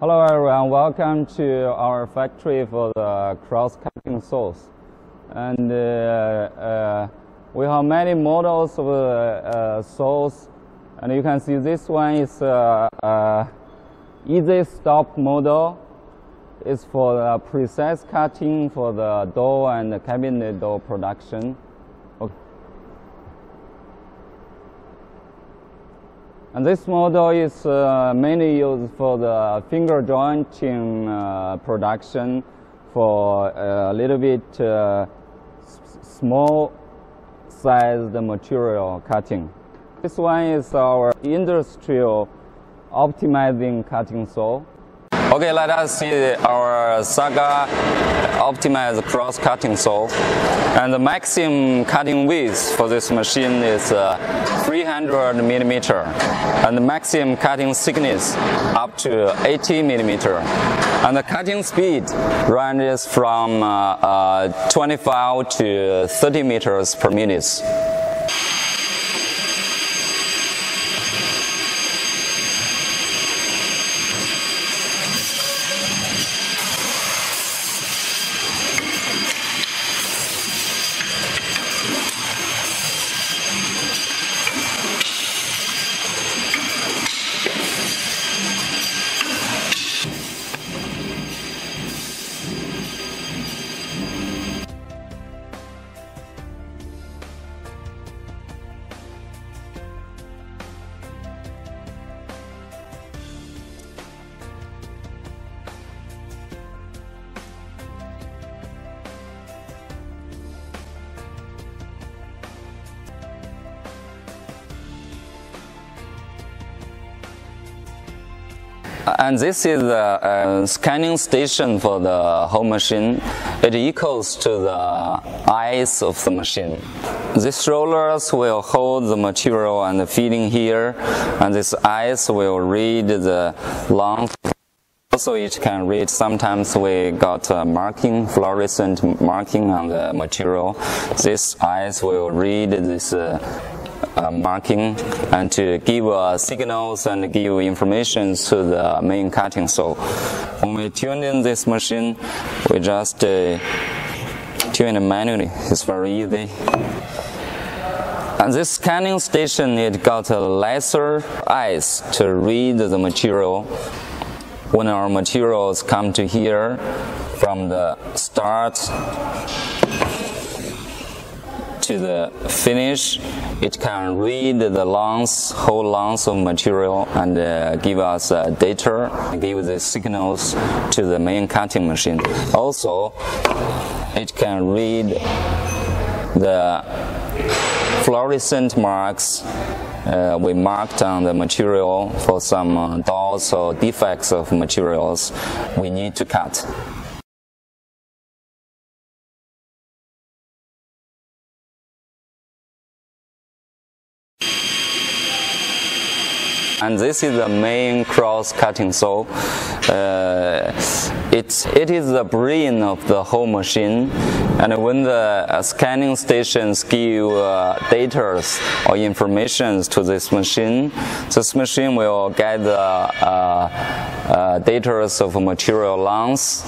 Hello everyone, welcome to our factory for the cross-cutting saws. And we have many models of saws, and you can see this one is easy stop model. It's for the precise cutting for the door and the cabinet door production. Okay. And this model is mainly used for the finger jointing production for a little bit small-sized material cutting. This one is our industrial optimizing cutting saw. Okay, let us see our Saga optimized cross-cutting saw. And the maximum cutting width for this machine is 300 millimeter, and the maximum cutting thickness up to 80 millimeter. And the cutting speed ranges from 25 to 30 meters per minute. And this is the scanning station for the whole machine. It equals to the eyes of the machine. These rollers will hold the material and the feeding here, and these eyes will read the length. Also, it can read. Sometimes we got marking, fluorescent marking on the material. These eyes will read this marking and to give signals and give information to the main cutting saw. When we tune in this machine, we just tune it manually. It's very easy. And this scanning station, it got a laser eyes to read the material. When our materials come to here from the start to the finish, it can read the length, whole length of material, and give us data, give the signals to the main cutting machine. Also, it can read the fluorescent marks we marked on the material for some dots or defects of materials we need to cut. And this is the main cross-cutting saw. It is the brain of the whole machine. And when the scanning stations give data or information to this machine will gather data of material length,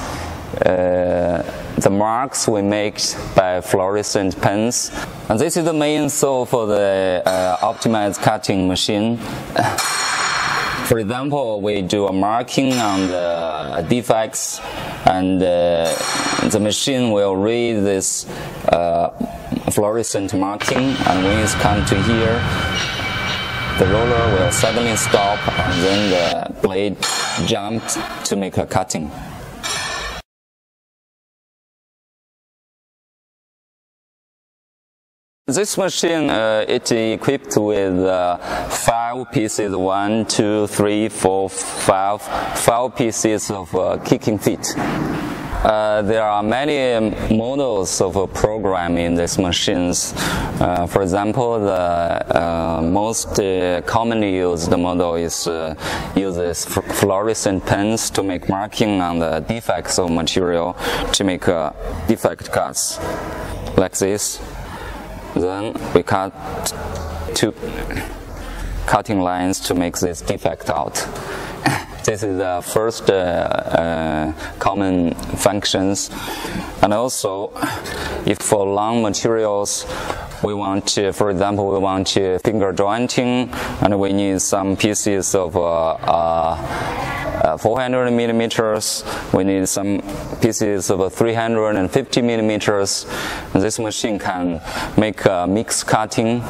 the marks we make by fluorescent pens. And this is the main saw for the optimized cutting machine. For example, we do a marking on the defects, and the machine will read this fluorescent marking, and when it's come to here, the roller will suddenly stop, and then the blade jumps to make a cutting. This machine it's equipped with 5 pieces, 5 pieces of kicking feet. There are many models of programming in these machines. For example, the most commonly used model is uses fluorescent pens to make marking on the defects of material to make defect cuts, like this. Then we cut two cutting lines to make this defect out. This is the first common functions. And also, if for long materials, we want to, for example, we want to finger jointing, and we need some pieces of 400 millimeters. We need some pieces of 350 millimeters. This machine can make a mix cutting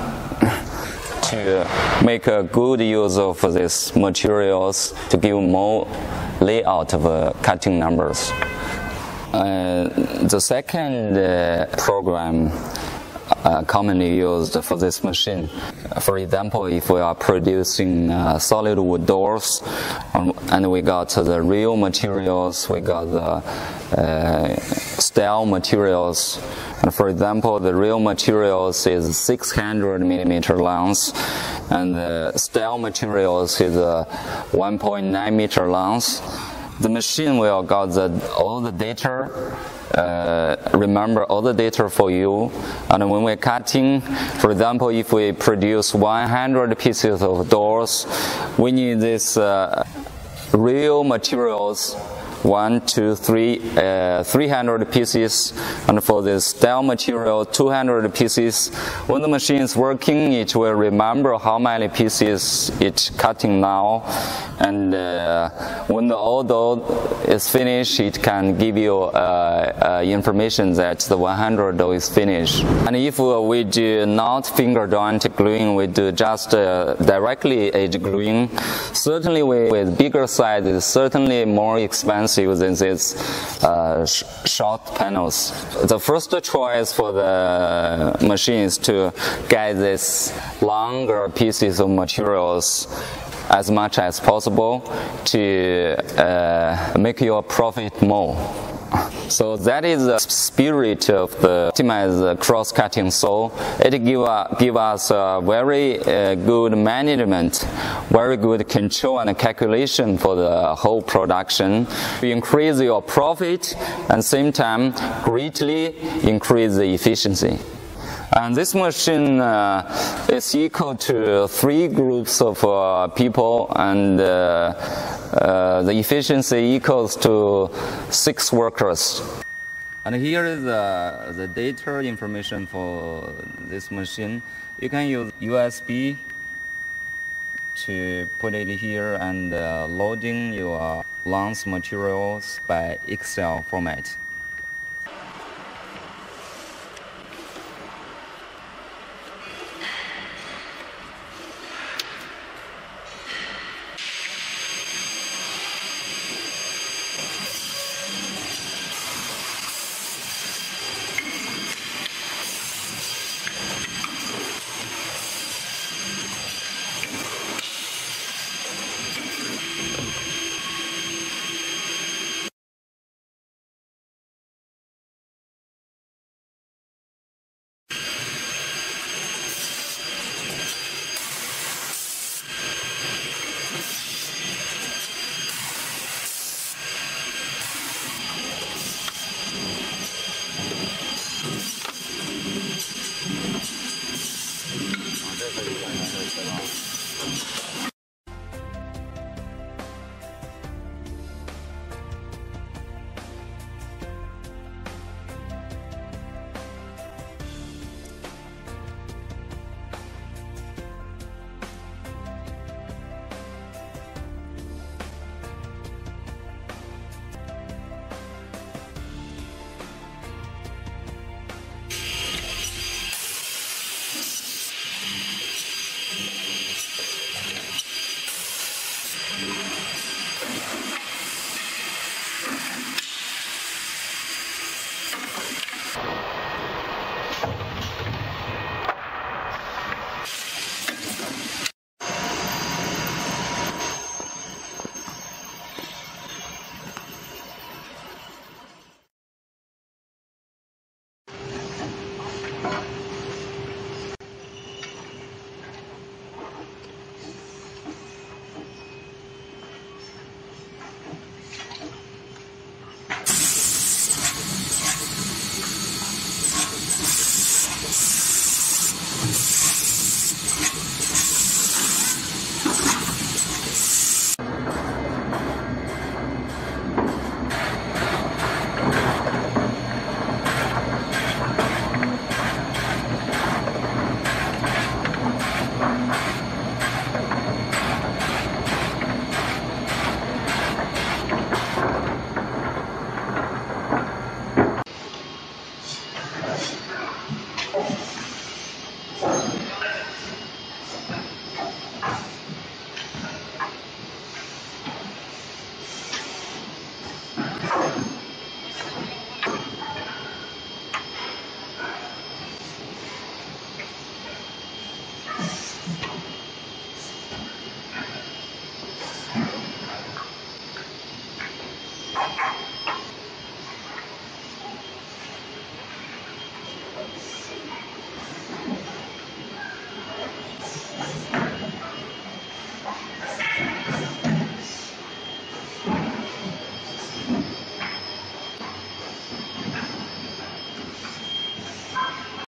to make a good use of these materials to give more layout of cutting numbers. The second program commonly used for this machine. For example, if we are producing solid wood doors, and we got the real materials, we got the steel materials. And for example, the real materials is 600 millimeter length, and the steel materials is 1.9 meter length. The machine will got all the data. Remember all the data for you, and when we're cutting, for example, if we produce 100 pieces of doors, we need this real materials, 300 pieces, and for this steel material, 200 pieces. When the machine is working, it will remember how many pieces it's cutting now, and when the order is finished, it can give you information that the 100 dough is finished. And if we do not finger joint gluing, we do just directly edge gluing, certainly with bigger size, it's certainly more expensive using these short panels. The first choice for the machine is to get these longer pieces of materials as much as possible to make your profit more. So that is the spirit of the optimized cross-cutting saw. It give us a very good management, very good control and calculation for the whole production. You increase your profit and same time greatly increase the efficiency. And this machine is equal to three groups of people, and the efficiency equals to 6 workers. And here is the data information for this machine. You can use USB to put it here and loading your lens materials by Excel format.